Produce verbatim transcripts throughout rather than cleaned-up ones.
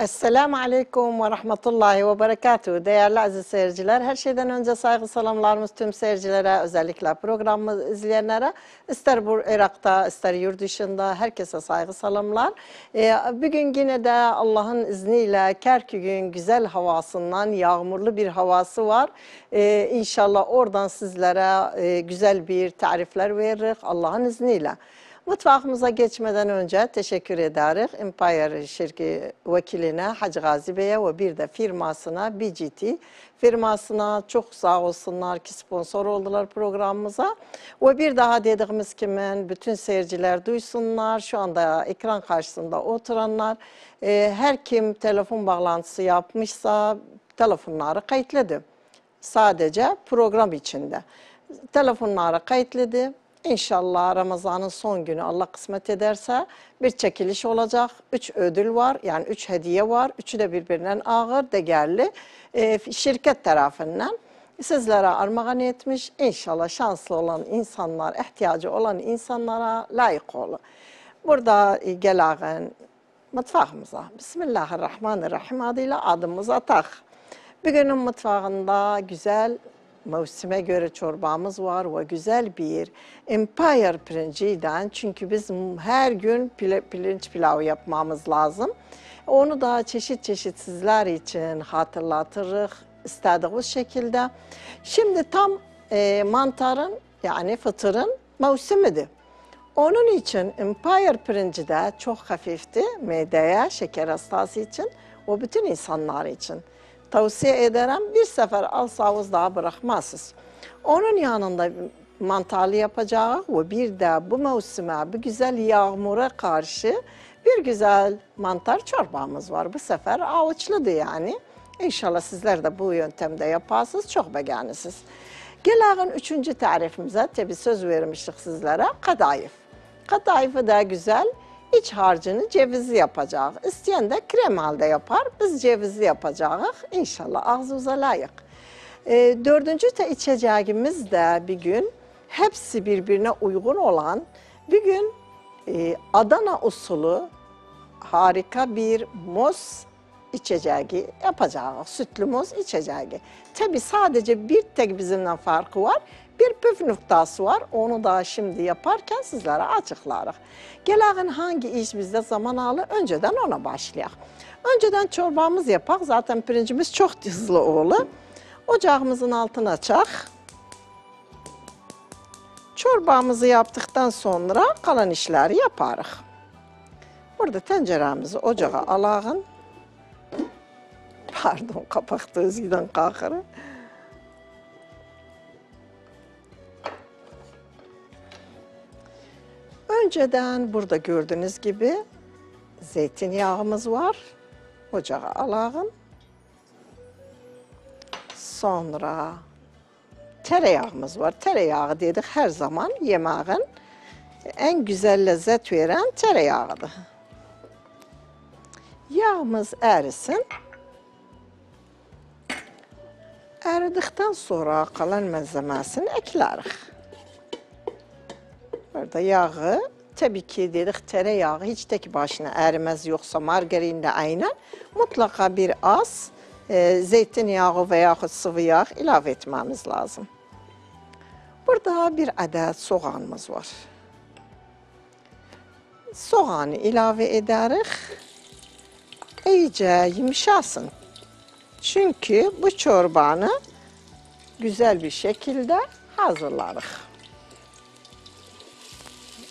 Esselamu Aleyküm ve Rahmetullahi ve Berekatuhu. Değerli aziz seyirciler, her şeyden önce saygı selamlarımız tüm seyircilere, özellikle programımızı izleyenlere, ister bu Irak'ta, ister yurt dışında herkese saygı selamlar. Ee, bugün yine de Allah'ın izniyle Kerkük'ün güzel havasından yağmurlu bir havası var. Ee, İnşallah oradan sizlere e, güzel bir tarifler veririz Allah'ın izniyle. Mutfağımıza geçmeden önce teşekkür ederiz Empire şirki vekiline Hacı Gazi Bey'e ve bir de firmasına, B G T firmasına çok sağ olsunlar ki sponsor oldular programımıza. Ve bir daha dediğimiz kimin bütün seyirciler duysunlar, şu anda ekran karşısında oturanlar, her kim telefon bağlantısı yapmışsa telefonları kayıtladı. Sadece program içinde telefonları kayıtladı. İnşallah Ramazan'ın son günü Allah kısmet ederse bir çekiliş olacak. Üç ödül var, yani üç hediye var. Üçü de birbirinden ağır, değerli. E, şirket tarafından sizlere armağan etmiş. İnşallah şanslı olan insanlar, ihtiyacı olan insanlara layık olur. Burada gelen mutfağımıza Bismillahirrahmanirrahim adıyla adımımız atak. Bugünün mutfağında güzel, mevsime göre çorbamız var ve güzel bir Empire pirinciden, çünkü biz her gün pirinç pilavı yapmamız lazım. Onu da çeşit çeşit sizler için hatırlatırız istediğimiz şekilde. Şimdi tam e, mantarın, yani fıtırın mevsimidir. Onun için Empire pirinci de çok hafifti mideye, şeker hastası için ve bütün insanlar için. Tavsiye ederim, bir sefer alsanız daha bırakmazsınız. Onun yanında mantarlı yapacağı ve bir de bu mevsime, bu güzel yağmura karşı bir güzel mantar çorbamız var. Bu sefer avuçludu yani. İnşallah sizler de bu yöntemde yaparsınız, çok beğenirsiniz. Gelelim üçüncü tarifimize, tabi söz vermiştik sizlere, kadayıf. Kadayıfı da güzel. İç harcını cevizli yapacağız. İsteyen de kremalda yapar. Biz cevizli yapacağız. İnşallah ağzınıza layık. E, dördüncü de içeceğimiz de bir gün hepsi birbirine uygun olan bir gün e, Adana usulü harika bir muz içeceği yapacağız. Sütlü muz içeceği. Tabi sadece bir tek bizimle farkı var. Bir püf noktası var, onu da şimdi yaparken sizlere açıklarız. Gelelim hangi iş bizde zaman alır, önceden ona başlayalım. Önceden çorbamız yapak, zaten pirincimiz çok hızlı olur. Ocağımızın altını açak. Çorbamızı yaptıktan sonra kalan işleri yaparız. Burada tenceremizi ocağa alalım. Pardon, kapakta özgüden kalkarım. Önceden burada gördüğünüz gibi zeytinyağımız var. Ocağa alalım. Sonra tereyağımız var. Tereyağı dedik her zaman yemeğin en güzel lezzet veren tereyağıdır. Yağımız erisin. Eridikten sonra kalan malzemesini ekleriz. Burada yağı, tabii ki dedik tereyağı hiç tek başına erimez, yoksa margarin de aynen. Mutlaka bir az e, zeytinyağı veya sıvı yağ ilave etmemiz lazım. Burada bir adet soğanımız var. Soğanı ilave ederiz. İyice yumuşasın. Çünkü bu çorbanı güzel bir şekilde hazırlarız.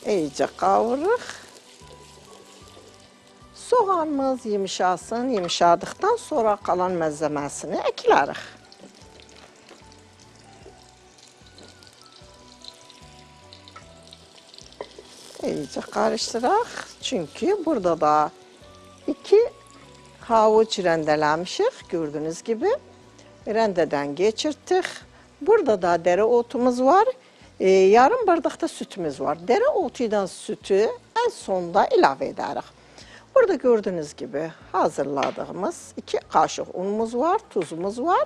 İyice kavururuz. Soğanımız yumuşasın, yumuşadıktan sonra kalan malzemesini ekleriz. İyice karıştırarak, çünkü burada da iki havuç rendelemişik, gördüğünüz gibi rendeden geçirttik. Burada da dereotumuz var. Ee, yarım bardakta sütümüz var. Dereotuyla sütü en sonda ilave ederiz. Burada gördüğünüz gibi hazırladığımız iki kaşık unumuz var, tuzumuz var.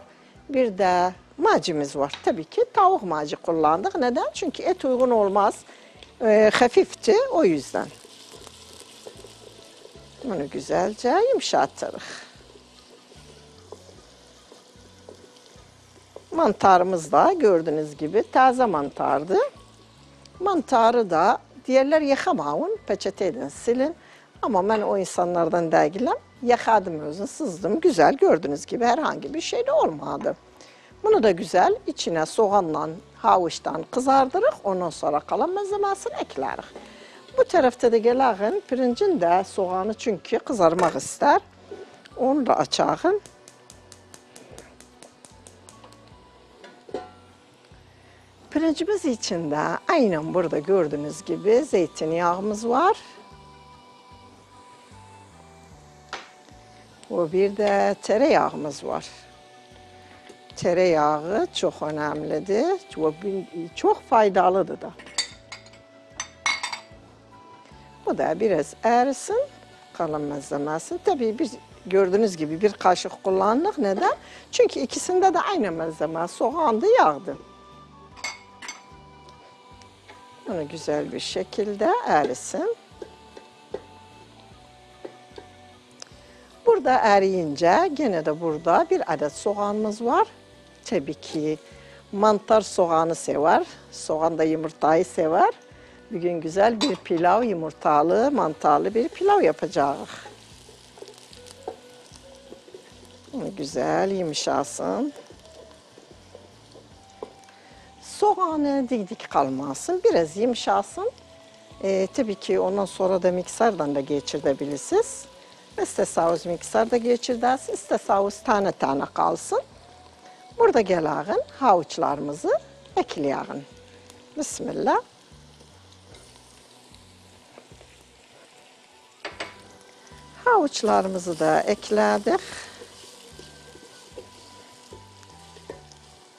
Bir de macimiz var. Tabii ki tavuk macı kullandık. Neden? Çünkü et uygun olmaz. Ee, hafifti o yüzden. Bunu güzelce yumuşatırız. Mantarımız da gördüğünüz gibi taze mantardı. Mantarı da diğerler yıkamayın, peçeteyle silin. Ama ben o insanlardan değilim. Yıkadım özünü, sızdım. Güzel gördüğünüz gibi herhangi bir şey de olmadı. Bunu da güzel içine soğanla, havuçtan kızardırık. Ondan sonra kalan malzemesini ekleriz. Bu tarafta da gelin pirincin de soğanı çünkü kızarmak ister. Onu da açalım. Pirincimiz için de aynen burada gördüğünüz gibi zeytinyağımız var. O bir de tereyağımız var. Tereyağı çok önemlidir, çok, çok faydalıdır da. Bu da biraz erisin, kalan malzemesi. Tabii bir, gördüğünüz gibi bir kaşık kullandık. Neden? Çünkü ikisinde de aynı malzeme, soğandı, yağdı. Bunu güzel bir şekilde erisin. Burada eriyince gene de burada bir adet soğanımız var. Tabii ki mantar soğanı sever, soğan da yumurtayı sever. Bugün güzel bir pilav, yumurtalı, mantarlı bir pilav yapacağız. Güzel yumuşasın. Soğanı dik dik kalmasın, biraz yumuşasın. Ee, tabii ki ondan sonra da mikserden de geçirebilirsiniz. İstesavuz mikserde geçirdersin, istesavuz tane tane kalsın. Burada gelin havuçlarımızı ekleyelim. Bismillah. Havuçlarımızı da ekledik.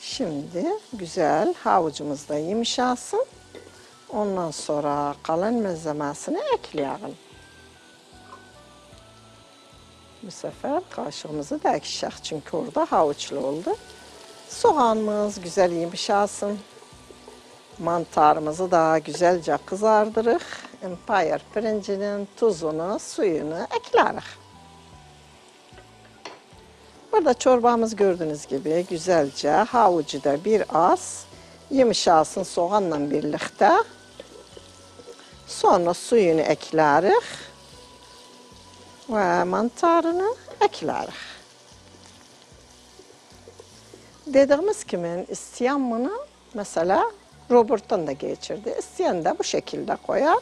Şimdi güzel havucumuz da yumuşasın. Ondan sonra kalan malzemesini ekleyelim. Bu sefer kaşığımızı da ekşek çünkü orada havuçlu oldu. Soğanımız güzel yumuşasın. Mantarımızı da güzelce kızardırık. Empire pirincinin tuzunu, suyunu eklerik. Burada çorbamız gördüğünüz gibi güzelce havucu da bir az yumuşasın soğanla birlikte. Sonra suyunu eklerik ve mantarını eklerik. Dediğimiz kimin isteyen bunu mesela Robert'tan da geçirdi. İsteyen de bu şekilde koyar.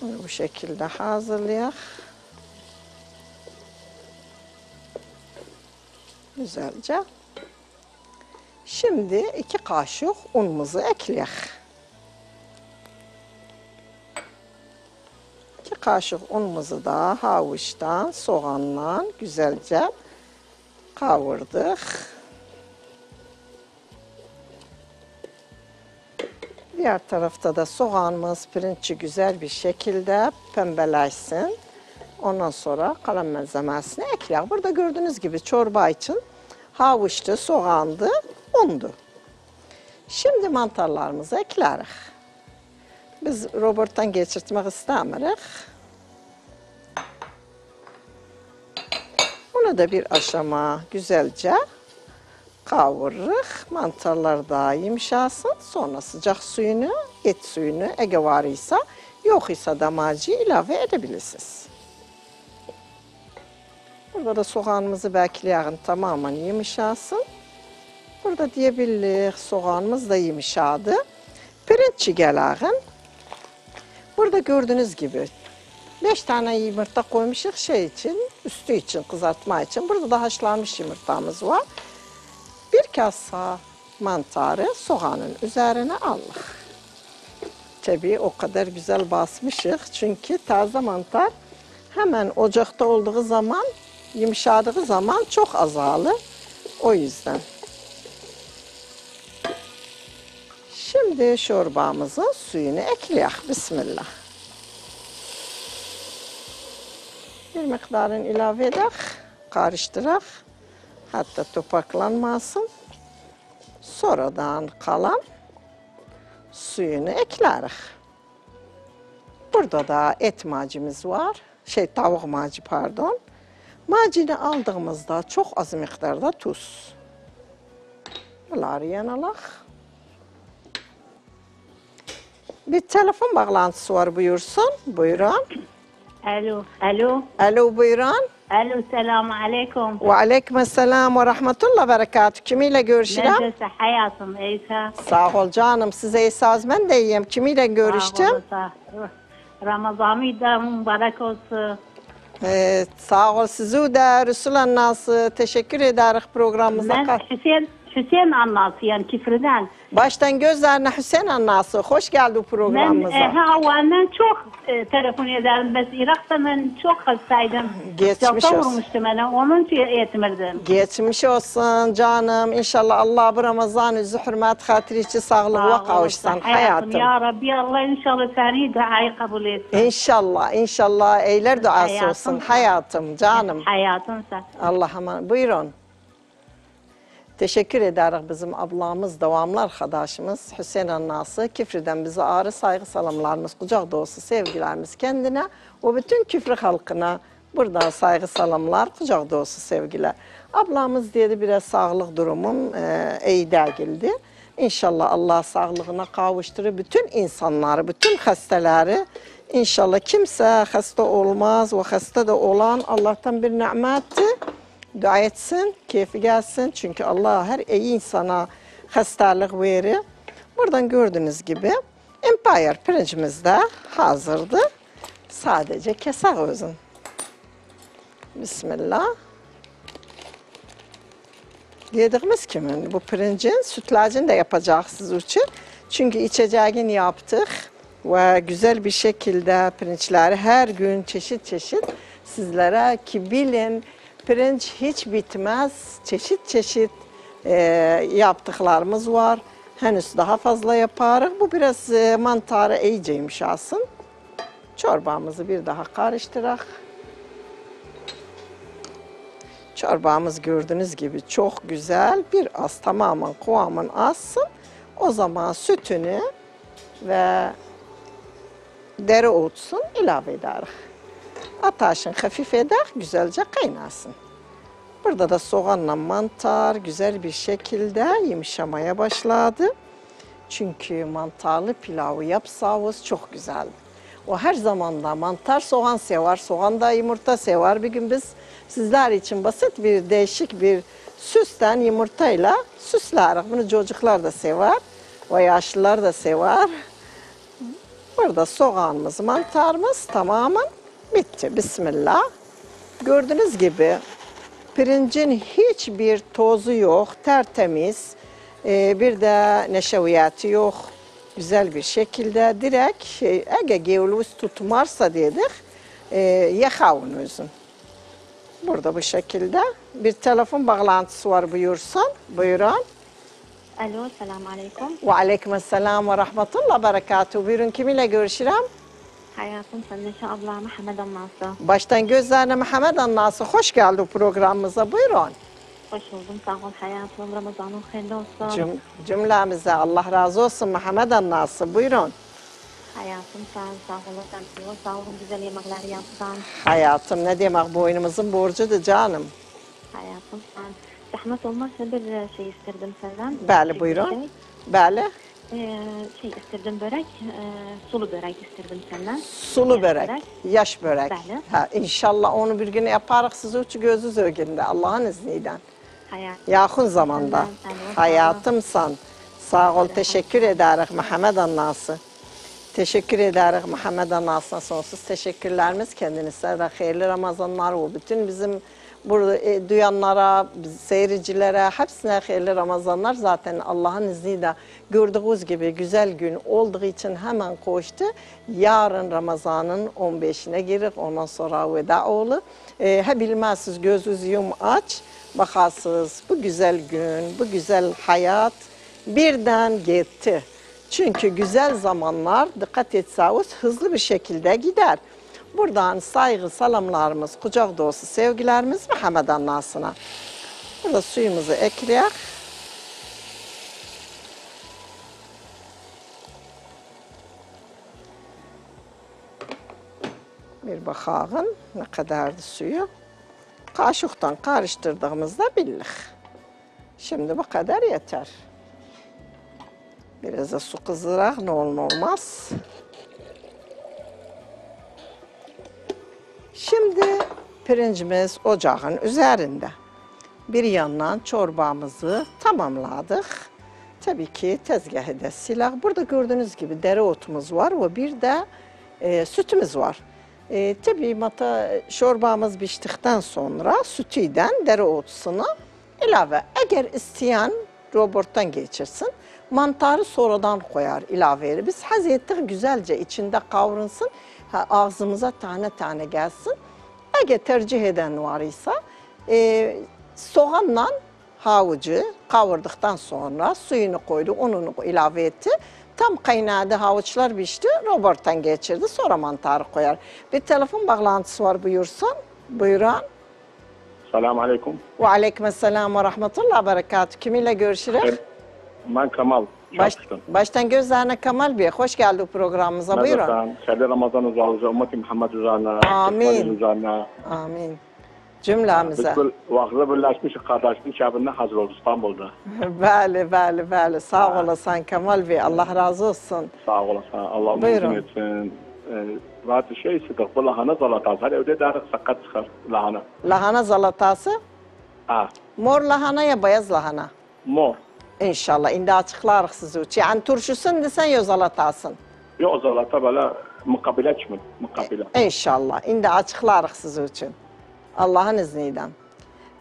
Bunu bu şekilde hazırlayalım. Güzelce. Şimdi iki kaşık unumuzu ekleyelim. İki kaşık unumuzu da havuçtan, soğanla güzelce kavurduk. Diğer tarafta da soğanımız, pirinci güzel bir şekilde pembeleşsin. Ondan sonra kalan malzemesini ekleyelim. Burada gördüğünüz gibi çorba için havuçtu, soğandı, undu. Şimdi mantarlarımızı ekleyelim. Biz Robert'tan geçirtmek istemiyoruz. Bunu da bir aşama güzelce kavururuz, mantarlar da yumuşasın. Sonra sıcak suyunu, et suyunu, eğer var ise, yok ise damacı ilave edebilirsiniz. Burada da soğanımızı bekleyelim, tamamen yumuşasın. Burada diyebiliriz, soğanımız da yumuşadı. Pirinci gelelim. Burada gördüğünüz gibi beş tane yumurta koymuşuz şey için, üstü için, kızartma için. Burada da haşlanmış yumurtamız var. Bir kasa mantarı soğanın üzerine aldık. Tabii o kadar güzel basmışız çünkü taze mantar hemen ocakta olduğu zaman, yumuşadığı zaman çok azalır. O yüzden. Şimdi çorbamızın suyunu ekleyelim. Bismillah. Bir miktarını ilave edelim, karıştıralım. Hatta topaklanmasın. Sonradan kalan suyunu ekleriz. Burada da et macimiz var. şey tavuk macı pardon. Macını aldığımızda çok az miktarda tuz. Bunları yanalak. Bir telefon bağlantısı var buyursun. Buyurun. Alo. Alo. Alo buyurun. Alo selamu aleyküm. Ve aleyküm selam ve rahmetullah berekatuhu. Kimiyle görüştüm? Nasılsın hayatım İsa? Sağ ol canım. Size İsa ben de iyiyim. Kimiyle görüştüm? Ramazan'ı da mübarek olsun. Evet, sağ ol sizi de Resul'ün nasıl teşekkür ederiz programımıza. Ben Hüseyin, Hüseyin annası yani Kifr'den. Baştan gözlerine Hüseyin annası. Hoş geldi programımıza. Ben havadan çok e, telefon ederim. Ben Irak'ta ben çok hastaydım. Geçmiş olsun. Vurmuştum bana. Onun için yetmirdim. Geçmiş olsun canım. İnşallah Allah bu Ramazan-ı Zühürmet hatırı için sağlıkla kavuşsan hayatım. Ya Rabbi Allah inşallah seni duayı kabul etsin. İnşallah. İnşallah eyler duası hayatım olsun. Sen. Hayatım canım. Hayatım sen. Allah'a emanet. Buyurun. Teşekkür ederiz bizim ablamız, devamlı arkadaşımız Hüseyin Annası. Kifr'den bize ağrı saygı salamlarımız, kucak dolusu sevgilerimiz kendine ve bütün Kifr halkına buradan saygı salamlar, kucak dolusu sevgiler. Ablamız dedi biraz sağlık durumum e, iyi geldi. İnşallah Allah sağlığına kavuşturur bütün insanları, bütün hastaları. İnşallah kimse hasta olmaz ve hasta da olan Allah'tan bir nimetti. Dua etsin, keyfi gelsin. Çünkü Allah her iyi insana hastalık verir. Buradan gördüğünüz gibi Empire pirincimiz de hazırdı. Sadece keser özün. Bismillah. Yediğimiz kimin? Bu pirincin sütlacını da yapacaksınız için. Çünkü içeceğini yaptık. Ve güzel bir şekilde pirinçleri her gün çeşit çeşit sizlere ki bilin. Pirinç hiç bitmez, çeşit çeşit e, yaptıklarımız var. Henüz daha fazla yaparız. Bu biraz e, mantarı iyice yumuşasın. Çorbamızı bir daha karıştırak. Çorbamız gördüğünüz gibi çok güzel. Bir az tamamen kıvamın azsın. O zaman sütünü ve dereotusun ilave ederiz. Ataşın hafif eder, güzelce kaynasın. Burada da soğanla mantar güzel bir şekilde yumuşamaya başladı. Çünkü mantarlı pilavı yapsanız çok güzel. O her zaman da mantar soğan sever, soğan da yumurta sever. Bir gün biz sizler için basit bir değişik bir süsten yumurtayla süsleriz. Bunu çocuklar da sever ve yaşlılar da sever. Burada soğanımız, mantarımız tamamen bitti. Bismillah. Gördüğünüz gibi pirincin hiçbir tozu yok. Tertemiz. Ee, bir de neşeviyatı yok. Güzel bir şekilde. Direkt şey, ege gevlüs tutmarsa dedik. E, yakavun özün. Burada bu şekilde. Bir telefon bağlantısı var buyursun. Buyurun. Alo. Selamun aleyküm. Ve aleyküm selam ve rahmetullah berekatuhu. Buyurun kiminle görüşürüm? Hayatım sen Neşe abla, Muhammed Annası. Baştan gözlerine Muhammed Annası. Hoş geldin programımıza. Buyurun. Hoş buldum. Sağ ol hayatım. Ramazan'ın hayırlı olsun. Cüm, cümlemize Allah razı olsun Muhammed Annası. Buyurun. Hayatım sen sağ olun. Sağ olun güzel yemekler yapsan. Hayatım ne demek bu oyunumuzun borcudur canım. Hayatım sen. Zahmet olmazsa bir şey istedim senden. Böyle buyurun. Böyle. Ee, şey istedim börek, e, sulu börek istedim senden. Sulu börek, börek, yaş börek. Ha, inşallah onu bir gün yaparak sizi uçu gözünüz ögünde Allah'ın izniyle. Hayatım. Yakın zamanda. Hayatım, hayatım sen. Sağ ol, teşekkür ederiz Muhammed Annası. Teşekkür ederiz Muhammed Annası'na sonsuz teşekkürlerimiz. Kendinize de hayırlı Ramazanlar ve bütün bizim burada e, duyanlara, seyircilere hepsine hayırlı Ramazanlar. Zaten Allah'ın izniyle gördüğünüz gibi güzel gün olduğu için hemen koştu. Yarın Ramazan'ın on beşine girir. Ondan sonra veda olur. E, he bilmezsiniz gözünüzü yum aç. Bakarsınız bu güzel gün, bu güzel hayat birden gitti. Çünkü güzel zamanlar dikkat etseniz hızlı bir şekilde gider. Buradan saygı salamlarımız, kucak dolusu sevgilerimiz Muhammed Annası'na. Burada suyumuzu ekleyek. Bir Bir bakalım ne kadardı suyu. Kaşıktan karıştırdığımızda bildik. Şimdi bu kadar yeter. Biraz da su kızdırak ne olur olmaz. Şimdi pirincimiz ocağın üzerinde. Bir yandan çorbamızı tamamladık. Tabii ki tezgahı da silah. Burada gördüğünüz gibi dereotumuz var ve bir de e, sütümüz var. E, tabii mata çorbamız piştikten sonra sütüden dereotusunu ilave. Eğer isteyen robottan geçirsin. Mantarı sonradan koyar ilave. Biz haz ettik güzelce içinde kavrulsun. Ağzımıza tane tane gelsin. Eğer tercih eden var ise e, soğanla havucu kavurduktan sonra suyunu koydu, ununu ilave etti. Tam kaynadı, havuçlar pişti, robottan geçirdi, sonra mantarı koyar. Bir telefon bağlantısı var buyursun. Buyurun. Selamun aleyküm. Ve aleyküm selam ve rahmetullah berekatuhu. Kiminle görüşürüz? Ben Kamal. Baş, baştan gözlerine Kamal Bey, hoş geldin programımıza. Buyurun. Merhaba, hayırlı Ramazan üzerinize, ümmeti Muhammed üzerine, amin. Üzerine. Amin. Cümlemize. Vakıza birleşmiş kardeşlik şabinde hazır oldu İstanbul'da. Bəli, bəli, bəli. Sağ olasın Kamal Bey, Allah razı olsun. Sağ olasın, Allah razı olsun. Rahat şey istedik, bu lahana zalatası. Her evde daha sakat çıkar lahana. Lahana zalatası? Ha. Mor lahana ya beyaz lahana? Mor. İnşallah, indi açıqlarıq sizi üçün. Yani turşusun desen ya zalatasın? Yok, zalata böyle mukabile kimi, mukabile. E, inşallah, indi açıqlarıq sizi üçün. Allah'ın izniyle.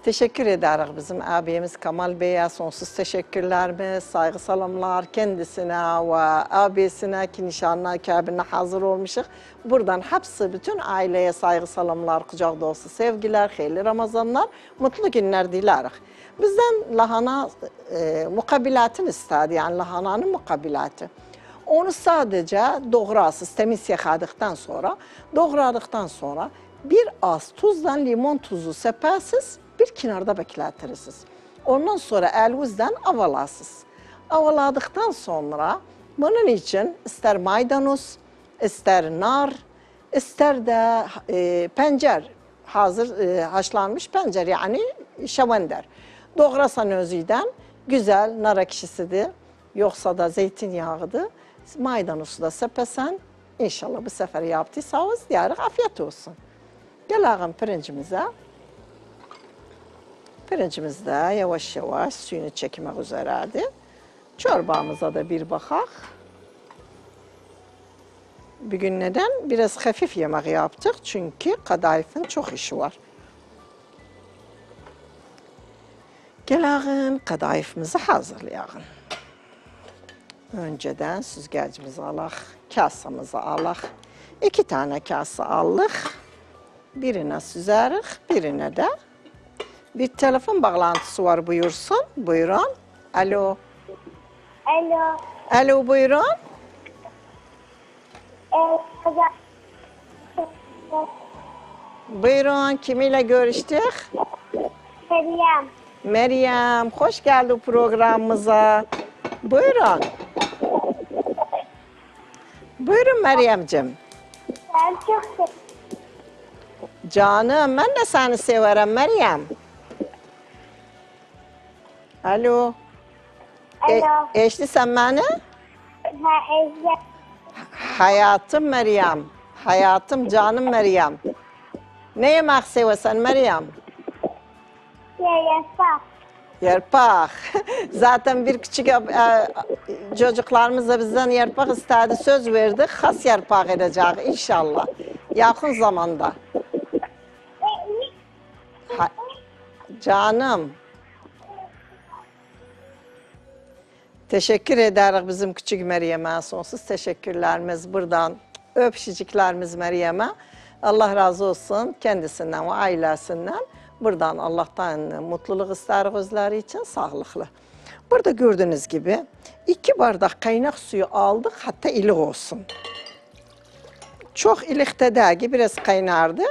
Teşekkür ederiz bizim abimiz Kamal Bey'e sonsuz teşekkürlerimiz, saygı selamlar kendisine ve abisine ki nişanına, kabinine hazır olmuşuz. Buradan hepsi bütün aileye saygı selamlar, kucak dolusu sevgiler, hayırlı Ramazanlar, mutlu günler dileriz. Bizden lahana e, mukabilatını istedi, yani lahananın mukabilatı. Onu sadece doğrasız, temiz yıkadıktan sonra, doğradıktan sonra bir az tuzdan limon tuzu sepəsiz, bir kenarda bekletirsiniz. Ondan sonra elinizden avalasız. Avaladıktan sonra bunun için ister maydanoz, ister nar, ister de e, pencer, hazır e, haşlanmış pencer yani şavender. Doğrasan özüyden güzel nar ekşisidir, yoksa da zeytinyağıdır. Maydanozu da sepesen, inşallah bu sefer yaptıysanız diyerek afiyet olsun. Gelelim pirincimize. Pirincimiz de yavaş yavaş suyunu çekmek üzereydi. Çorbamıza da bir bakak. Bugün neden? Biraz hafif yemek yaptık çünkü kadayıfın çok işi var. Gelelim kadayıfımızı hazırlayalım. Önceden süzgecimizi alak, kasemizi alak. İki tane kase aldık. Birine süzerik, birine de. Bir telefon bağlantısı var buyursun. Buyurun. Alo. Alo. Alo buyurun. Buyurun. Kimiyle görüştük? Meryem. Meryem. Hoş geldin programımıza. Buyurun. Buyurun Meryem'ciğim. Ben çok seviyorum. Canım, ben de seni severim Meryem. Alo. Alo. E, eşli sen beni? Ha, eşli. Hayatım Meryem. Hayatım, canım Meryem. Ne yemek seversen Meryem? Yerpak. Yerpak. Zaten bir küçük e, çocuklarımız da bizden yerpak istedi. Söz verdik, has yerpak edeceğiz inşallah. Yakın zamanda. Ha, canım. Teşekkür ederiz bizim küçük Meryem'e. Sonsuz teşekkürlerimiz buradan. Öpüşücüklerimiz Meryem'e. Allah razı olsun kendisinden ve ailesinden. Buradan Allah'tan mutluluk isteriz özleri için sağlıklı. Burada gördüğünüz gibi iki bardak kaynak suyu aldık hatta ilik olsun. Çok ilikte değil ki biraz kaynardı.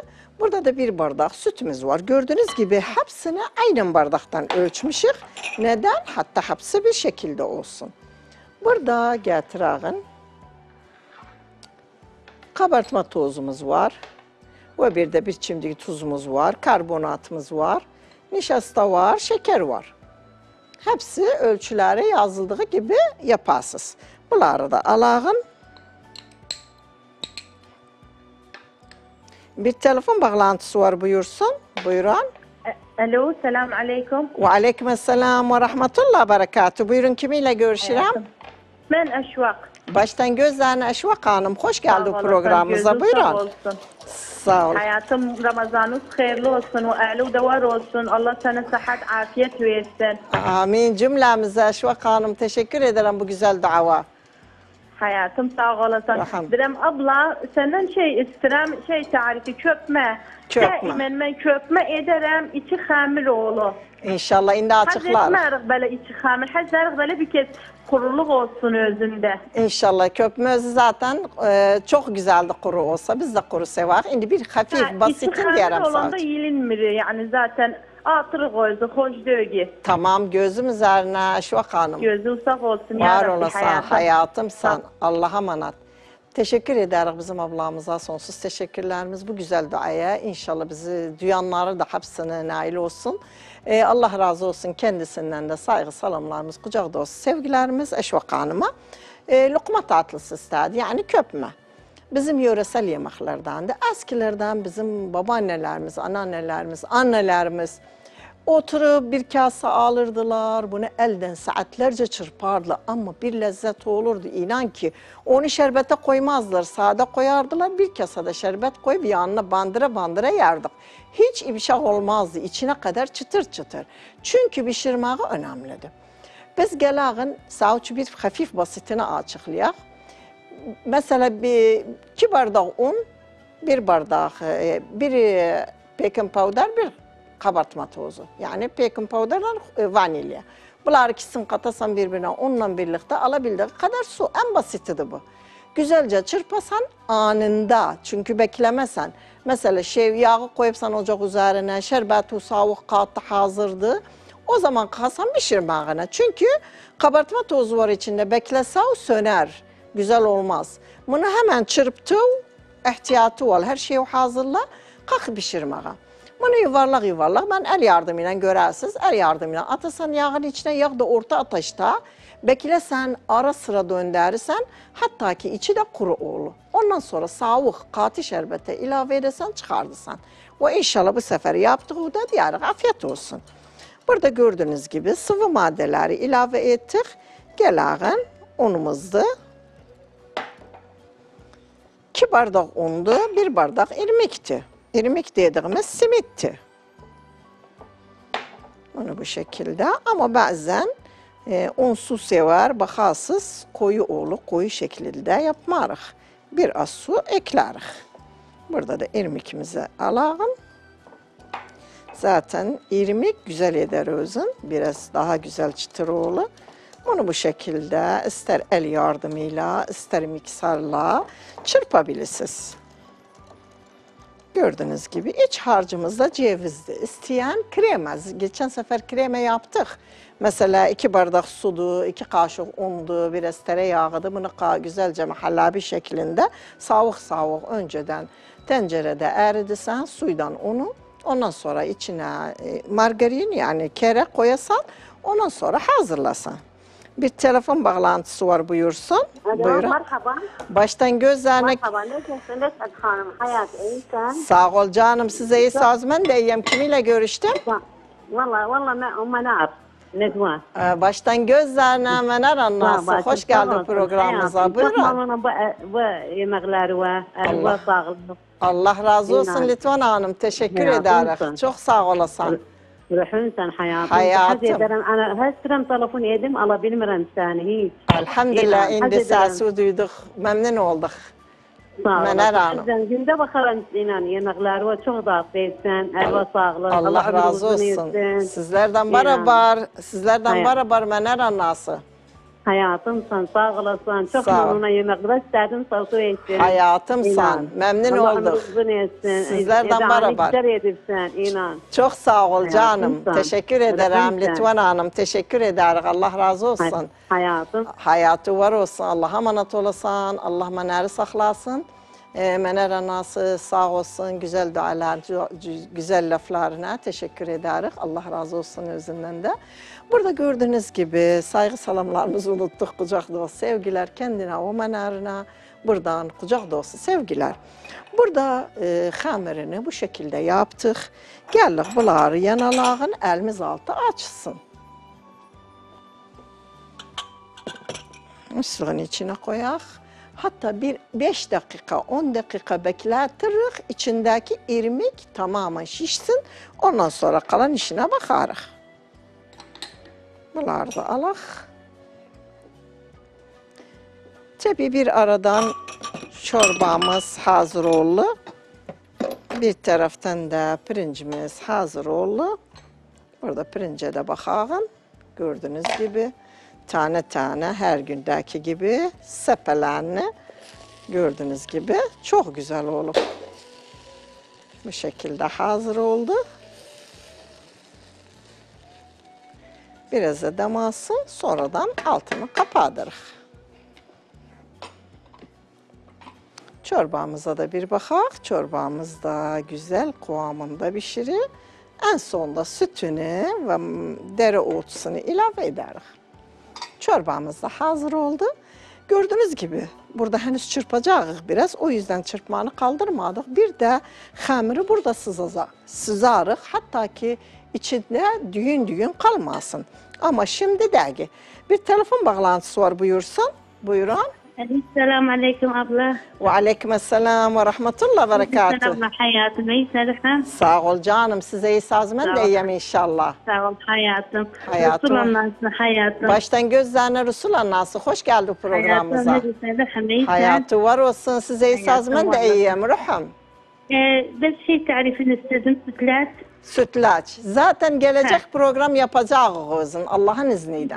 Burada da bir bardak sütümüz var. Gördüğünüz gibi hepsini aynı bardaktan ölçmüşük. Neden? Hatta hepsi bir şekilde olsun. Burada getirin kabartma tozumuz var. Bu bir de bir çimdik tuzumuz var, karbonatımız var, nişasta var, şeker var. Hepsi ölçülere yazıldığı gibi yapasız. Bunları da alağın. Bir telefon bağlantısı var, buyursun. Buyurun. Alo, selamun aleyküm. Ve aleykümselam ve rahmetullah berekatuhu. Buyurun, kiminle görüşürüm? Ben Eşvak. Baştan gözlerine Eşvak Hanım. Hoş geldin programımıza. Buyurun. Sağ ol. Hayatım, Ramazanınız hayırlı olsun. Ve âli davar olsun. Allah sana sıhhat, afiyet versin. Amin. Cümlemize Eşvak Hanım. Teşekkür ederim bu güzel dava. Hayatım sağ olasın. Birem abla senden şey istirem, şey tarifi köpme. Köpme. Daimen ben köpme ederim içi hamil oğlu. İnşallah indi açıklar. Hazırlık böyle içi hamil. Hazırlık böyle bir kez kuruluk olsun özünde. İnşallah köpme özü zaten e, çok güzeldi kuru olsa. Biz de kuru sevak. Şimdi bir hafif ha, basitin diyelim sadece. İçi yelinmir yani zaten. Atırıq özü, hoş dögü. Tamam, gözüm üzerine Eşvak Hanım. Gözün sağ olsun. Var olasın hayatım, hayatım sen. Allah'a emanet. Teşekkür ederiz bizim ablamıza. Sonsuz teşekkürlerimiz bu güzel duaya. İnşallah bizi duyanları da hepsine nail olsun. Ee, Allah razı olsun kendisinden de saygı salamlarımız, kucak dostu sevgilerimiz Eşvak Hanım'a. Ee, lokma tatlısı istedi, yani köpme. Bizim yöresel yemeklerden de, eskilerden bizim babaannelerimiz, anneannelerimiz, annelerimiz oturup bir kase alırdılar, bunu elden saatlerce çırpardılar ama bir lezzet olurdu. İnan ki onu şerbete koymazlar, sade koyardılar, bir kasada şerbet koyup yanına bandıra bandıra yerdik. Hiç ibşak olmazdı, içine kadar çıtır çıtır. Çünkü pişirmeyi önemliydi. Biz gelağın sadece bir hafif basitini açıklayalım. Mesela bir iki bardak un, bir bardak, bir baking powder, bir kabartma tozu. Yani baking powder vanilya. Bunlar ikisini katasan birbirine unla birlikte alabildiği kadar su. En basitidir bu. Güzelce çırpasan anında, çünkü beklemesen. Mesela şey, yağı koyupsan ocak üzerine, şerbeti savuk katı hazırdı. O zaman kalsan pişirmeğine. Çünkü kabartma tozu var içinde, beklese o söner. Güzel olmaz. Bunu hemen çırptı, ihtiyatı var, her şeyi hazırla, kalk pişirmeye. Bunu yuvarlak yuvarlak, ben el yardımıyla görersiniz, el yardımıyla atasan yağın içine, yağ da orta ateşte, beklesen, ara sıra döndürürsen, hatta ki içi de kuru olur. Ondan sonra savuk, katı şerbete ilave edersen, çıkartırsan. Ve inşallah bu sefer yaptığı da diğer afiyet olsun. Burada gördüğünüz gibi sıvı maddeleri ilave ettik. Gelağın unumuzdu. İki bardak undu, bir bardak irmikti. İrmik dediğimiz simitti. Bunu bu şekilde ama bazen e, unsu sever, bakasız koyu oğlu koyu şeklinde yapmarız. Biraz su ekleriz. Burada da irmikimizi alalım. Zaten irmik güzel eder özün, biraz daha güzel çıtır oğlu. Bunu bu şekilde ister el yardımıyla, ister mikserla çırpabilirsiniz. Gördüğünüz gibi iç harcımızda cevizdi. İsteyen krema. Geçen sefer krema yaptık. Mesela iki bardak sudu, iki kaşık undu, biraz tereyağıdı. Bunu güzelce mahallabi şeklinde savuk savuk önceden tencerede eridirsen suydan unu. Ondan sonra içine margarin yani kere koyasan, ondan sonra hazırlasan. Bir telefon bağlantısı var, buyursun. Alo, buyurun. Merhaba. Baştan gözlerine... Merhaba, ne kesin Esad Hanım? Hayat iyisin. Sağ ol canım, size iyi sazmen de iyiyim. Kimiyle görüştüm? Valla, valla ben Menar, Nedvan. Ee, baştan gözlerine Menar anlasın. Hoş geldin programımıza, buyurun. Çok memnunum bu yemekleri ve elbette sağlıklı. Allah razı olsun Litvan Hanım, teşekkür ederiz. Çok sağ olasın. Ruhunsan hayatım. Hayatım. Ana her sıram telefon edim, alabilmirəm səni hiç. Elhamdülillah, indi səsi duyduk, memnun olduk. Menar Hanım. Gündə baxaram inan yeməkləri və çox da afiyetsən, əlva sağlıq. Allah razı olsun. Sizlərdən barabar, sizlərdən barabar Menar anası. Hayatımsan, sağ olasın. Çok memnunum yemekler istedim, sağlık etsin. Hayatımsan, memnun olduk. Sizlerden beraber. Çok sağ ol canım. Teşekkür ederim Litvan Hanım. Teşekkür ederim. Allah razı olsun. Hayatım. Hayatı var olsun. Allah'a emanet olasın. Allah menarı saklasın. E, Mener anası sağ olsun, güzel dualar, güzel laflarına teşekkür ederiz. Allah razı olsun özünden de. Burada gördüğünüz gibi saygı salamlarımızı unuttuk. Kucak dostu sevgiler kendine, o Mener'ine. Buradan kucak dostu sevgiler. Burada e, hamirini bu şekilde yaptık. Geldik bunları yanalağın elimiz altı açsın. Suyun içine koyak. Hatta bir beş dakika, on dakika bekletirik. İçindeki irmik tamamen şişsin. Ondan sonra kalan işine bakarız. Bunları da alak. Tabi bir aradan çorbamız hazır oldu. Bir taraftan da pirincimiz hazır oldu. Burada pirince de bakalım. Gördüğünüz gibi tane tane her gündeki gibi sepelerini gördüğünüz gibi çok güzel olup bu şekilde hazır oldu. Biraz da damansın, sonradan altını kapatırız. Çorbamıza da bir bakak. Çorbamız da güzel kıvamında pişirir. En sonda sütünü ve dereotusunu ilave ederiz. Çorbamız da hazır oldu. Gördüğünüz gibi burada henüz çırpacağız biraz. O yüzden çırpmanı kaldırmadık. Bir de hamuru burada sızarız. Hatta ki içinde düğün düğün kalmasın. Ama şimdi de ki bir telefon bağlantısı var buyursun. Buyurun. Selamun aleyküm abla. Ve aleyküm selam ve rahmetullah ve berekatuhu. Selam hayatım. İyisiniz. Sağ ol canım. Size iyi sazmen de iyiyim inşallah. Sağ ol hayatım. Hayatım. Resulan nasıl hayatım. Baştan gözlerine Resulan nasıl. Hoş geldin programımıza. Hayatım. Hayatı var olsun. Size iyi sazmen de iyiyim. Ruhum. Ee, bir şey tarifini istedim. Sütlaç. Sütlaç. Zaten gelecek ha. program yapacağız Allah'ın izniyle.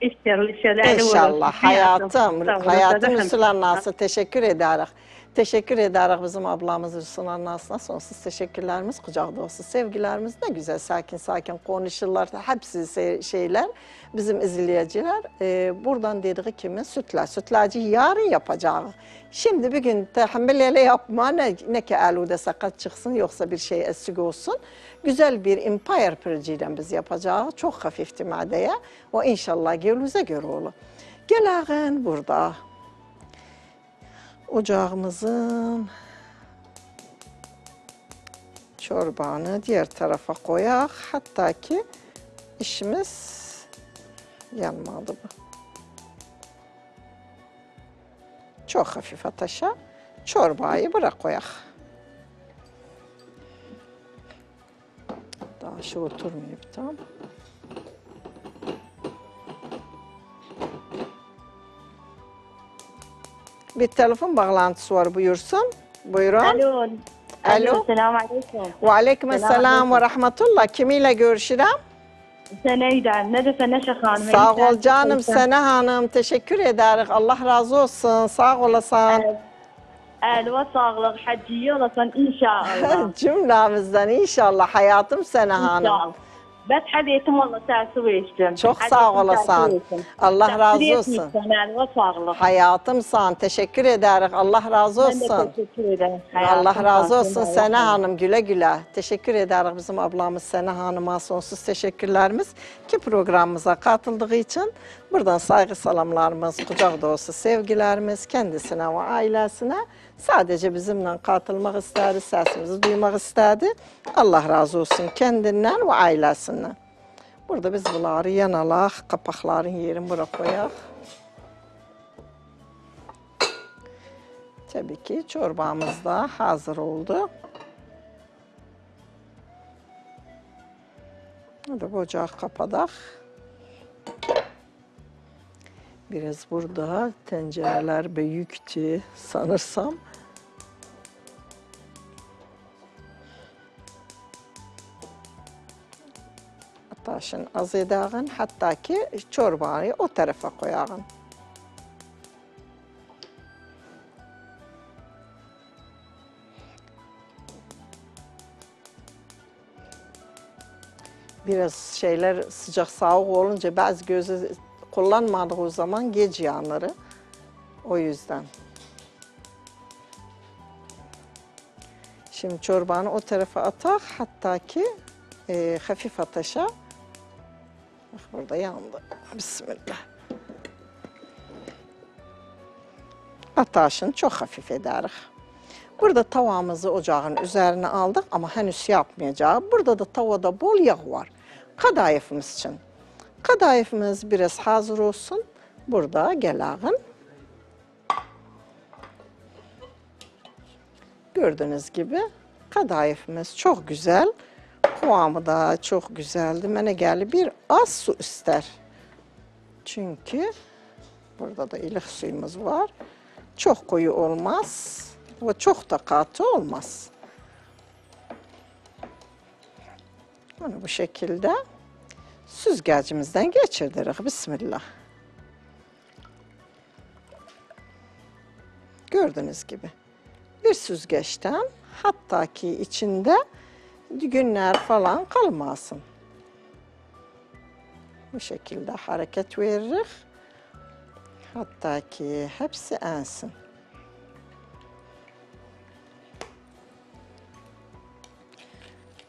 İnşallah, inşallah, inşallah hayatım, hayatım Resulan Nas'ı teşekkür ederiz. Teşekkür ederiz bizim ablamız Resulan Nas'ına sonsuz teşekkürlerimiz, kucak dolusu sevgilerimiz. Ne güzel sakin sakin konuşurlar, hepsi şeyler, bizim izleyiciler. Ee, buradan dediği kimi sütlaç, sütlacı yarın yapacağız. Şimdi bir gün tahammüleyle yapma, ne, ne ki alude sakat çıksın yoksa bir şey eksik olsun. Güzel bir Empire pirinciyle biz yapacağız. Çok hafifti maddeye. O inşallah gönlünüze göre olur. Gelin burada. Ocağımızın çorbanı diğer tarafa koyak. Hatta ki işimiz yanmadı bu. Çok hafif ateşe çorbayı bırak koyak. Daha şu oturmuyor tam. Bir telefon bağlantısı var buyursun. Buyurun. Alo. Alo. Selamun aleyküm. Ve aleyküm selam ve rahmetullah. Kimiyle görüşürüm? Seneyden. Nerefe Neşe Hanım. Sağ ol canım Sene Hanım. Teşekkür ederiz. Allah razı olsun. Sağ olasın. Elva sağlık. Hacciye olasın inşallah. Cümlemizden inşallah. Hayatım Sene Hanım. İnşallah. Ben hediyetim Allah tersi içtim. Çok sağ olasın. Allah razı olsun. Hayatım san. Teşekkür ederiz. Allah razı olsun. Ben de teşekkür ederim. Allah razı olsun Sene Hanım. Güle güle. Teşekkür ederiz bizim ablamız Sene Hanım'a sonsuz teşekkürlerimiz ki programımıza katıldığı için. Buradan saygı salamlarımız, kucak dolusu sevgilerimiz kendisine ve ailesine. Sadece bizimle katılmak istedi, sesimizi duymak istedi. Allah razı olsun kendinden ve ailesinden. Burada biz bunları yanalak, kapakların yerini buraya koyak. Tabii ki çorbamız da hazır oldu. Hadi bu ocağı kapatak. Biraz burada tencereler büyüktü sanırsam. Ateşin az edağın, hatta ki çorbayı o tarafa koyağın. Biraz şeyler sıcak soğuk olunca bazı gözü kullanmadık o zaman gece yanları. O yüzden. Şimdi çorbanı o tarafa atak, hatta ki e, hafif ateşe. Bak burada yandı. Bismillah. Ataşını çok hafif ederiz. Burada tavamızı ocağın üzerine aldık ama henüz yapmayacağız. Burada da tavada bol yağ var. Kadayıfımız için. Kadayıfımız biraz hazır olsun. Burada gelağın. Gördüğünüz gibi kadayıfımız çok güzel. Kıvamı da çok güzeldi. Mene geldi bir az su ister. Çünkü burada da ılık suyumuz var. Çok koyu olmaz ve çok da katı olmaz. Bunu bu şekilde süzgecimizden geçirdik. Bismillah. Gördüğünüz gibi bir süzgeçten, hatta ki içinde günler falan kalmasın. Bu şekilde hareket veririz. Hatta ki hepsi ensin.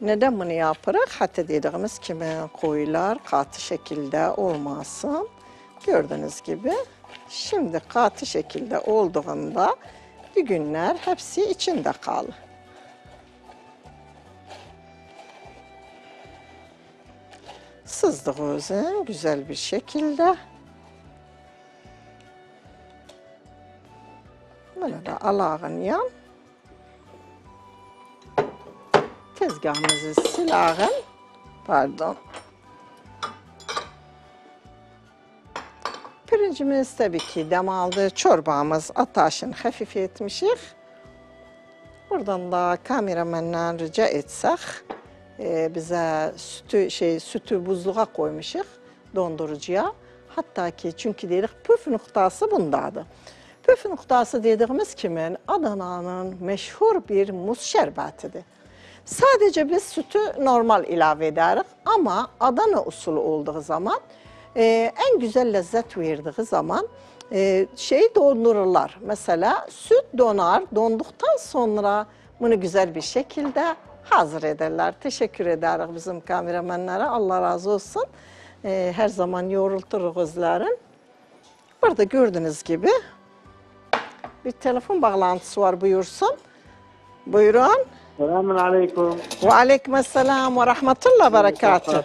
Neden bunu yaparak? Hatta dediğimiz kimi koyular katı şekilde olmasın. Gördüğünüz gibi şimdi katı şekilde olduğunda düğünler hepsi içinde kalır. Sızdığımızın güzel bir şekilde. Böyle de alağın yan. Tezgahımızı silağın. Pardon. Pirincimiz tabii ki dem aldı. Çorbamız ataşın hafif etmişik. Buradan da kameramenden rica etsek. E, bize sütü, şey, sütü buzluğa koymuşuk. Dondurucuya. Hatta ki çünkü dedik püf noktası bundadır. Püf noktası dediğimiz kimin? Adana'nın meşhur bir muz şerbetidir. Sadece biz sütü normal ilave ederiz ama Adana usulü olduğu zaman e, en güzel lezzet verdiği zaman e, şey dondururlar. Mesela süt donar, donduktan sonra bunu güzel bir şekilde hazır ederler. Teşekkür ederiz bizim kameramanlara. Allah razı olsun. E, her zaman yorulturuz gözlerin. Burada gördüğünüz gibi bir telefon bağlantısı var, buyursun. Buyurun. Selamun aleyküm. Ve aleykümselam ve rahmetullah berekatı.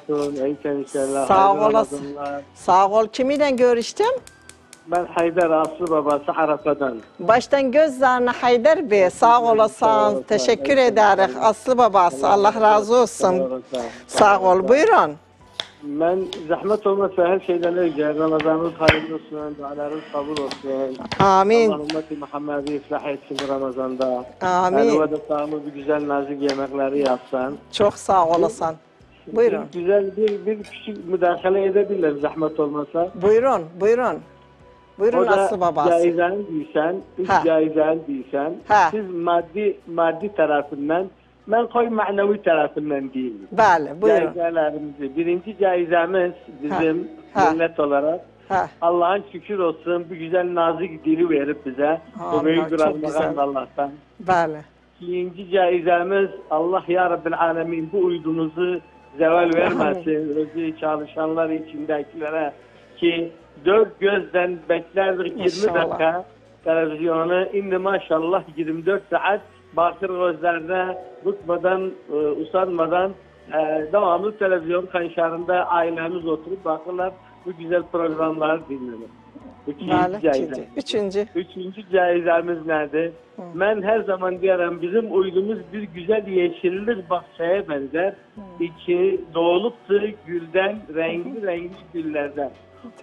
Sağ olasın. Sağ ol. Kimiyle görüştüm? Ben Haydar Aslı Baba, Saharafa'dan. Baştan gözlerine Haydar Bey, sağ olasın. Teşekkür ederiz Aslı Babası. Allah razı olsun. Sağ ol. Buyurun. Ben zahmet olmasa her şeyden önce Ramazan'ın hayırlı olsun, dualarınız kabul olsun. Amin. Allah ümmeti Muhammed'i iflah etsin Ramazan'da. Amin. Yani o da bir güzel nazik yemekleri yapsan. Çok sağ olasın. Buyurun. Güzel bir, bir küçük müdahale edebilirler zahmet olmasa. Buyurun, buyurun. Buyurun Aslı Babası. O da caizen değilsen, hiç caizen değilsen, siz maddi, maddi tarafından, ben koy manevi tarafından değilim. Böyle, buyurun. Caizelerimizi, birinci caizemiz bizim ha, millet ha, olarak Allah'ın şükür olsun bir güzel nazik dili verip bize. Bu büyük bir rahmet Allah'tan. Böyle. İkinci caizemiz Allah ya Rabbil Alemin bu uydunuzu zeval vermesin. Özü çalışanlar içindekilere ki dört gözden beklerdik yirmi dakika televizyonu. Şimdi maşallah yirmi dört saat bakır gözlerine bıkmadan, e, usanmadan e, devamlı televizyon kanşarında ailemiz oturup bakırlar bu güzel programları dinlenir. Üçüncü caizemiz. Üçüncü. Üçüncü caizemiz nerede? Hı. Ben her zaman diyorum bizim uydumuz bir güzel yeşillik bahçeye benzer. Hı. İki doğuluptu gülden, renkli renkli güllerden.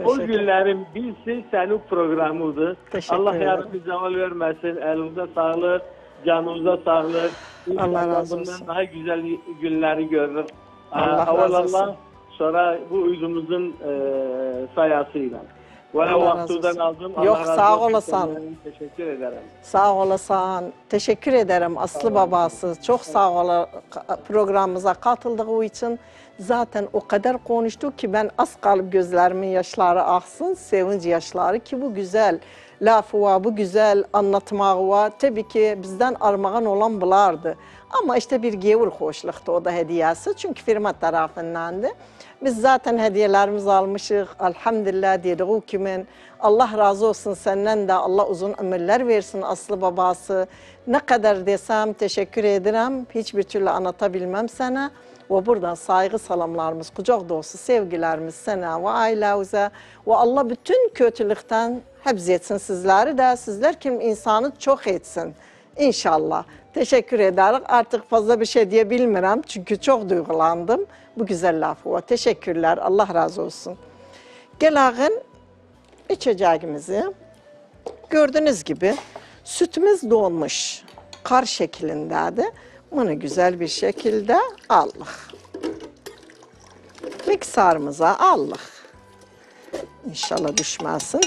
O günlerin birisi senin programıydı. Allah yardımcı zeval vermesin. Elinize sağlık. Canımıza sağlık. Allah razı olsun. Bundan daha güzel günleri görürüz. Allah razı olsun. Sonra bu uydumuzun e, sayasıyla. Valla vaktinden aldım. Allah Yok razı sağ olasın. Teşekkür ederim. Sağ olasın. Teşekkür ederim Aslı Allah Babası. Allah. Çok sağ ol programımıza katıldığı için. Zaten o kadar konuştuk ki ben az kalıp gözlerimin yaşları aksın. Sevinç yaşları ki bu güzel. Lafı var, bu güzel anlatmağı var. Tabii ki bizden armağan olan bulardı. Ama işte bir gevur hoşluktu o da hediyesi. Çünkü firma tarafındandı. Biz zaten hediyelerimizi almışız. Elhamdülillah diyelim kimin. Allah razı olsun senden de Allah uzun ömürler versin aslı babası. Ne kadar desem teşekkür ederim. Hiçbir türlü anlatabilmem sana. Ve buradan saygı salamlarımız, kucak dolusu sevgilerimiz sana ve ailemize. Ve Allah bütün kötülükten hepsi etsin sizleri de. Sizler kim insanı çok etsin. İnşallah. Teşekkür ederim. Artık fazla bir şey diyebilmiyorum. Çünkü çok duygulandım. Bu güzel lafı var. Teşekkürler. Allah razı olsun. Gelin içeceğimizi. Gördüğünüz gibi sütümüz donmuş. Kar şeklindeydi. Bunu güzel bir şekilde aldık. Mikserimize aldık. İnşallah düşmesin.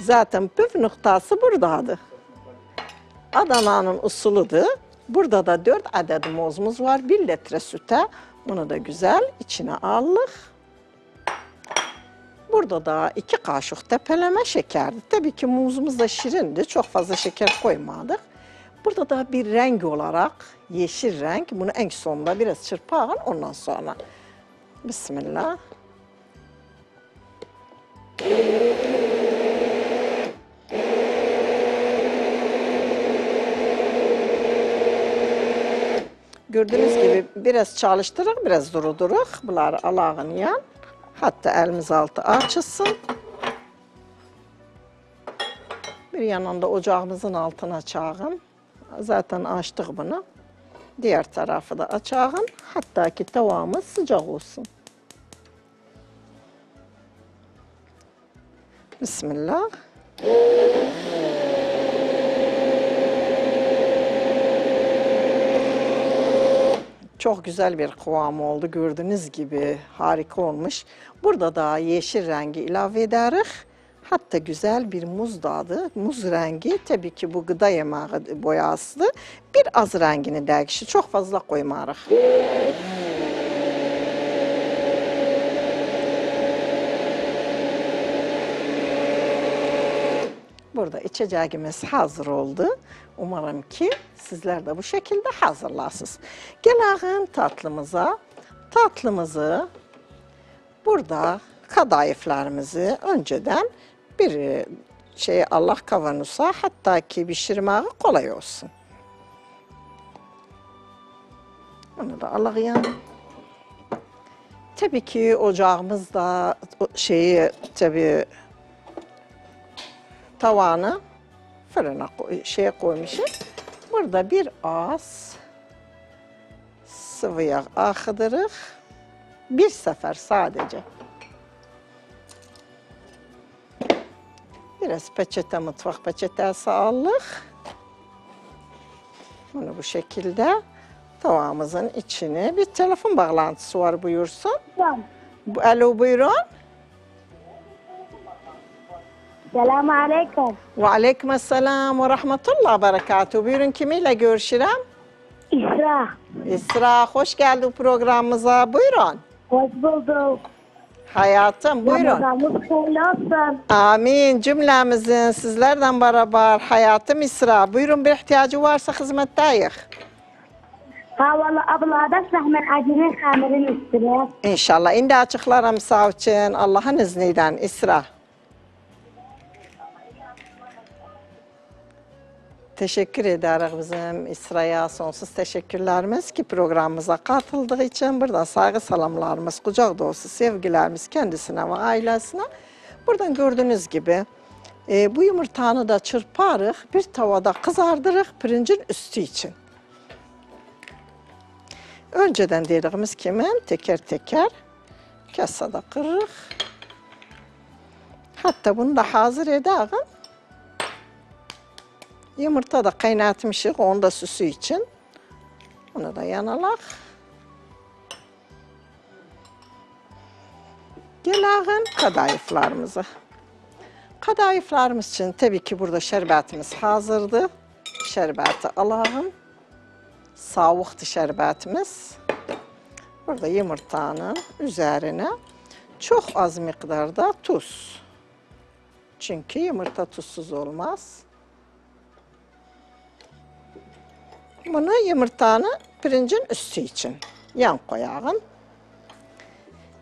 Zaten püf noktası buradaydı. Adana'nın usulüdü. Burada da dört adet muzumuz var. Bir litre süte. Bunu da güzel içine aldık. Burada da iki kaşık tepeleme şekerdi. Tabii ki muzumuz da şirindi. Çok fazla şeker koymadık. Burada da bir renk olarak yeşil renk. Bunu en sonunda biraz çırpalım. Ondan sonra bismillah. Gördüğünüz gibi biraz çalıştırık, biraz duruduruk. Bunları alağın yan. Hatta elimiz altı açılsın. Bir yanında ocağımızın altına açalım. Zaten açtık bunu. Diğer tarafı da açalım. Hatta ki tavamız sıcak olsun. Bismillah. Çok güzel bir kıvam oldu. Gördüğünüz gibi harika olmuş. Burada da yeşil rengi ilave ederiz. Hatta güzel bir muz dadı. Muz rengi tabii ki bu gıda yemeği boyasıdır. Biraz rengini değişir. Çok fazla koymarız. Burada içeceğimiz hazır oldu. Umarım ki sizler de bu şekilde hazırlarsınız. Gelelim tatlımıza. Tatlımızı burada kadayıflarımızı önceden bir şey Allah kavanoza hatta ki pişirmeyi kolay olsun. Bunu da alayım. Tabii ki ocağımız da şeyi tabii tavanı fırına koy, şeye koymuşuz. Burada bir az sıvı yağ akıtırık. Bir sefer sadece. Biraz peçete, mutfak peçetesi aldık. Bunu bu şekilde tavamızın içine bir telefon bağlantısı var buyursun. Tamam. Alo buyurun. Selamun aleyküm. Ve aleyküm selam ve rahmetullah berekatuhu. Buyurun kimiyle görüşürüm? İsra. İsra hoş geldin programımıza. Buyurun. Hoş bulduk. Hayatım buyurun. Ramazanımız hayırlı olsun. Amin cümlemizin sizlerden beraber hayatım İsra. Buyurun bir ihtiyacı varsa hizmetteyik. Ha valla abla da sahmet acının hamirin üstüne. İnşallah indi açıklarım sağ için Allah'ın izniyle İsra. Teşekkür ederiz bizim İsra'ya sonsuz teşekkürlerimiz ki programımıza katıldığı için. Buradan saygı salamlarımız, kucak dolusu sevgilerimiz kendisine ve ailesine. Buradan gördüğünüz gibi e, bu yumurtanı da çırparız, bir tavada kızardırız pirincin üstü için. Önceden dediğimiz gibi teker teker kasada kırırız. Hatta bunu da hazır ederiz. Yumurta da kaynatmışık, onu da süsü için. Onu da yanalak. Gelelim kadayıflarımıza. Kadayıflarımız için tabii ki burada şerbetimiz hazırdı. Şerbeti alalım. Soğuktu şerbetimiz. Burada yumurtanın üzerine çok az miktarda tuz. Çünkü yumurta tuzsuz olmaz. Bunu yumurtanı pirincin üstü için yan koyalım.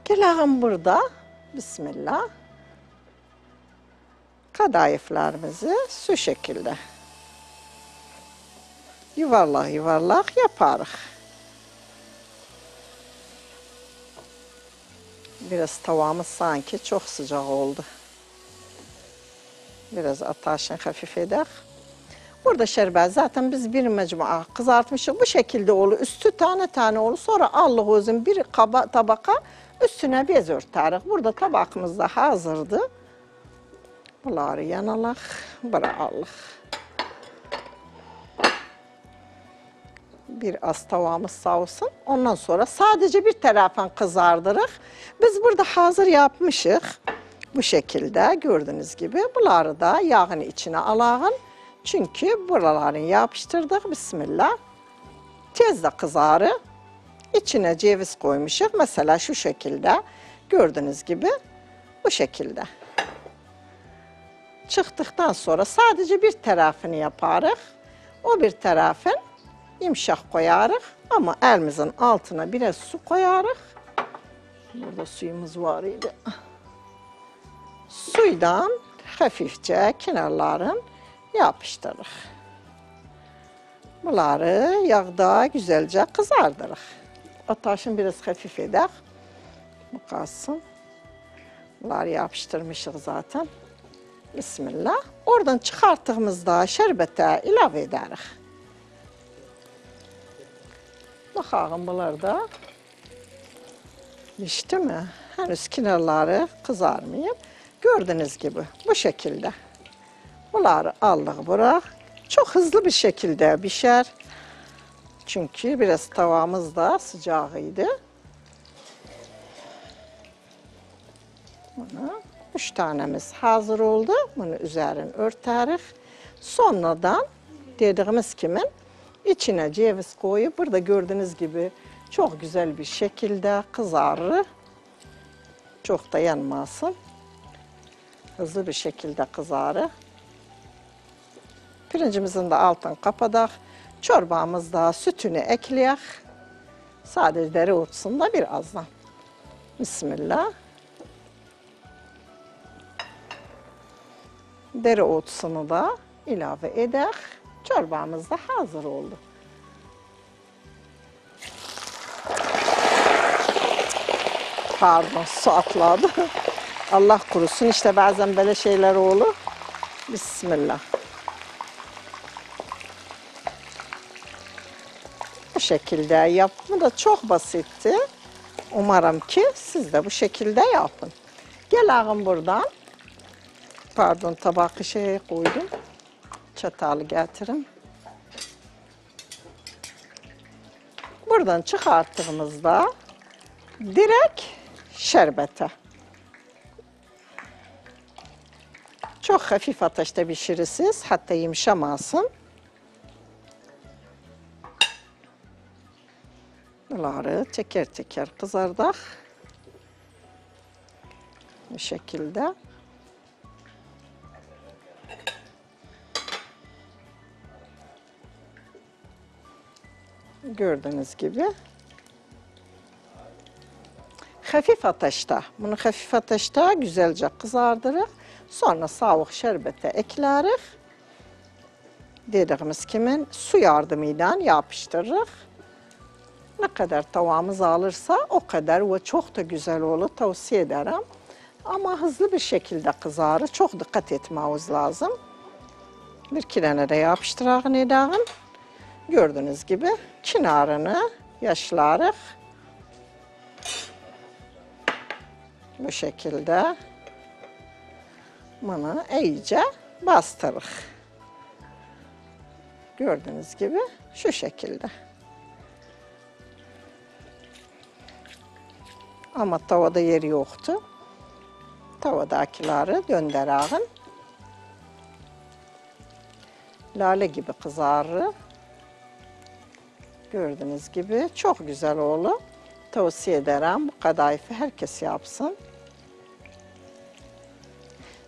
Gelelim burada. Bismillah. Kadayıflarımızı şu şekilde yuvarlak yuvarlak yaparız. Biraz tavamız sanki çok sıcak oldu. Biraz ateşini hafif edek. Burada şerbet zaten biz bir mecmua kızartmışız. Bu şekilde olur. Üstü tane tane olur. Sonra Allah uzun bir kaba, tabaka üstüne bez örteriz. Burada tabakımız da hazırdı. Bunları yanalak, bırakalım. Bir az tavamız savursun. Ondan sonra sadece bir taraftan kızardırız. Biz burada hazır yapmışız. Bu şekilde gördüğünüz gibi. Bunları da yağın içine alalım. Çünkü buralarını yapıştırdık. Bismillah. Tez de kızarı. İçine ceviz koymuşuz. Mesela şu şekilde. Gördüğünüz gibi bu şekilde. Çıktıktan sonra sadece bir tarafını yaparız. O bir tarafın yumuşak koyarız. Ama elimizin altına biraz su koyarız. Burada suyumuz var idi. Suydan hafifçe kenarların yapıştırırız. Bunları yağda güzelce kızardırırız. Ateşini biraz hafif edek. Bu kalsın. Bunları yapıştırmışız zaten. Bismillah. Oradan çıkarttığımızda şerbete ilave ederiz. Bakalım bunlar da pişti mi? Henüz kenarları kızarmayıp gördüğünüz gibi bu şekilde. Bunları aldık buraya. Çok hızlı bir şekilde pişer. Çünkü biraz tavamız da sıcağıydı. Bunu üç tanemiz hazır oldu. Bunu üzerini örteriz. Sonradan dediğimiz kimin içine ceviz koyup burada gördüğünüz gibi çok güzel bir şekilde kızarır. Çok da yanmasın. Hızlı bir şekilde kızarır. Pirincimizin de altını kapadık. Çorbamızda sütünü ekleyek. Sadece dereotusun da birazdan. Bismillah. Dereotusunu da ilave edek. Çorbamız da hazır oldu. Pardon, su atladı. Allah kurusun, işte bazen böyle şeyler olur. Bismillah. Bu şekilde yapımı da çok basitti. Umarım ki siz de bu şekilde yapın. Gelelim buradan. Pardon, tabakı şeye koydum. Çatalı getirin. Buradan çıkarttığımızda direkt şerbete. Çok hafif ateşte pişirirsiniz, hatta yumuşamasın. Bunları teker teker kızardık. Bu şekilde. Gördüğünüz gibi. Hafif ateşte. Bunu hafif ateşte güzelce kızardırırız. Sonra soğuk şerbete ekleriz. Dediğimiz kimin su yardımıyla yapıştırırız. Ne kadar tavamız alırsa o kadar ve çok da güzel olur. Tavsiye ederim. Ama hızlı bir şekilde kızarır. Çok dikkat etmemiz lazım. Bir kilene de yapıştıralım edelim. Gördüğünüz gibi kenarını yaşlarız. Bu şekilde bunu iyice bastırırız. Gördüğünüz gibi şu şekilde. Ama tavada yeri yoktu. Tavadakileri döndürelim. Lale gibi kızarır. Gördüğünüz gibi çok güzel oldu. Tavsiye ederim. Bu kadayıfı herkes yapsın.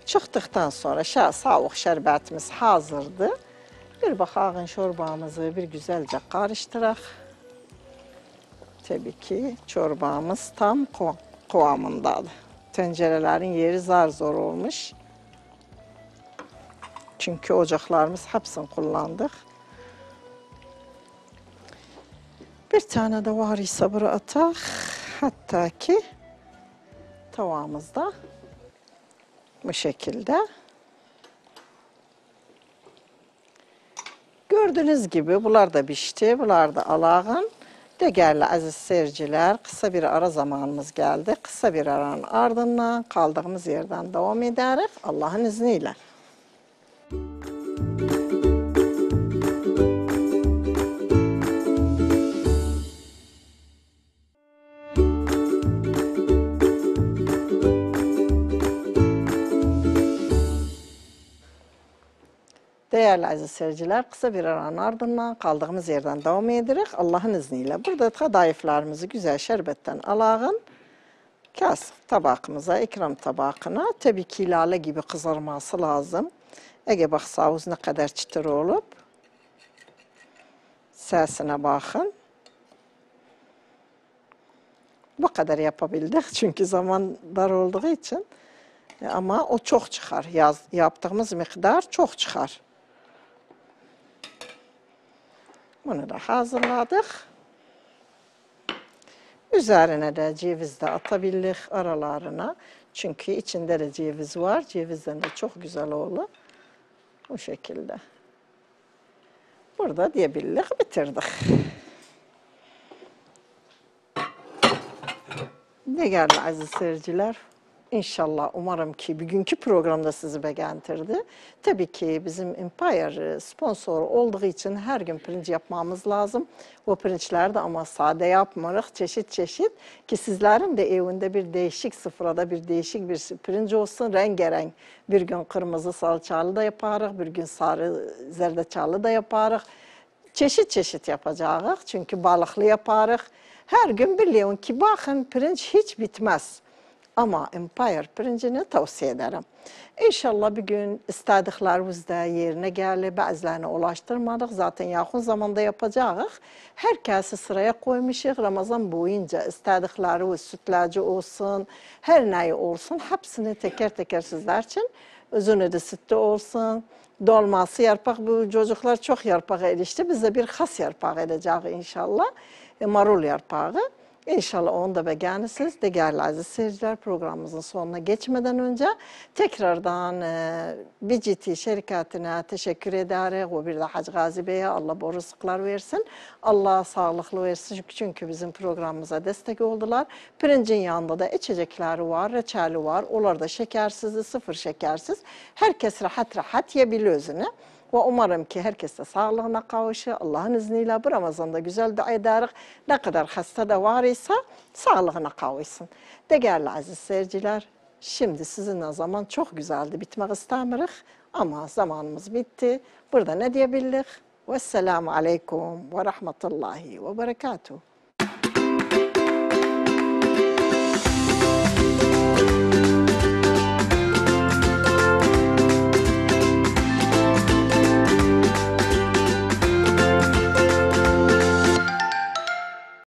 Çıktıktan sonra soğuk şerbetimiz hazırdı. Bir bakağın çorbamızı bir güzelce karıştırak. Tabii ki çorbamız tam kıvamındadır. Tencerelerin yeri zar zor olmuş. Çünkü ocaklarımız hepsini kullandık. Bir tane de var ise bura atak. Hatta ki tavamızda bu şekilde. Gördüğünüz gibi bunlar da pişti, bunlar da alağın. Değerli aziz seyirciler, kısa bir ara zamanımız geldi. Kısa bir aranın ardından kaldığımız yerden devam ederiz Allah'ın izniyle. Değerli aziz seyirciler, kısa bir aranın ardından kaldığımız yerden devam edirik Allah'ın izniyle. Burada kadayıflarımızı güzel şerbetten alağın. Kas tabağımıza, ikram tabağına. Tabii ki lale gibi kızarması lazım. Ege bak savuz ne kadar çıtır olup. Sesine bakın. Bu kadar yapabildik çünkü zaman dar olduğu için. Ama o çok çıkar. Yaz, yaptığımız miktar çok çıkar. Bunu da hazırladık. Üzerine de ceviz de atabildik aralarına. Çünkü içinde de ceviz var. Cevizden de çok güzel olur. Bu şekilde. Burada diyebildik, bitirdik. Değerli aziz seyirciler, İnşallah, umarım ki bugünkü programda sizi beğendirdi. Tabii ki bizim Empire sponsor olduğu için her gün pirinç yapmamız lazım. O pirinçler de ama sade yapmıyoruz, çeşit çeşit. Ki sizlerin de evinde bir değişik sofrada bir değişik bir pirinç olsun, rengarenk. Bir gün kırmızı salçalı da yaparız, bir gün sarı zerdeçalı da yaparız. Çeşit çeşit yapacağız çünkü balıklı yaparız. Her gün biliyorum ki bakın pirinç hiç bitmez. Ama Empire pirincini tavsiye ederim. İnşallah bir gün istediklerimiz de yerine geldi. Bazılarına ulaştırmadık. Zaten yakın zamanda yapacağız. Herkesi sıraya koymuşuz. Ramazan boyunca istediklerimiz sütlacı olsun, her neyi olsun. Hepsini teker teker sizler için. Üzünü de sütlü olsun. Dolması yarpak. Bu çocuklar çok yarpak erişti. Biz de bir has yarpak edeceğiz inşallah. E, marul yarpağı. İnşallah onu da beğenirsiniz. Değerli aziz seyirciler, programımızın sonuna geçmeden önce tekrardan e, B G T şirketine teşekkür ederiz. O bir de Hacı Gazi Bey'e Allah bol rızıklar versin. Allah sağlıklı versin çünkü bizim programımıza destek oldular. Pirincin yanında da içecekleri var, reçeli var. Onlar da şekersiz, sıfır şekersiz. Herkes rahat rahat yiyebilir özünü. Ve umarım ki herkes de sağlığına kavuşu. Allah'ın izniyle bu Ramazan'da güzel dua ederiz. Ne kadar hasta da var ise sağlığına kavuşsun. Değerli aziz seyirciler, şimdi sizinle zaman çok güzeldi. Bitmek istemiyoruz ama zamanımız bitti. Burada ne diyebildik? Vesselamu aleykum ve rahmetullahi ve berekatuhu.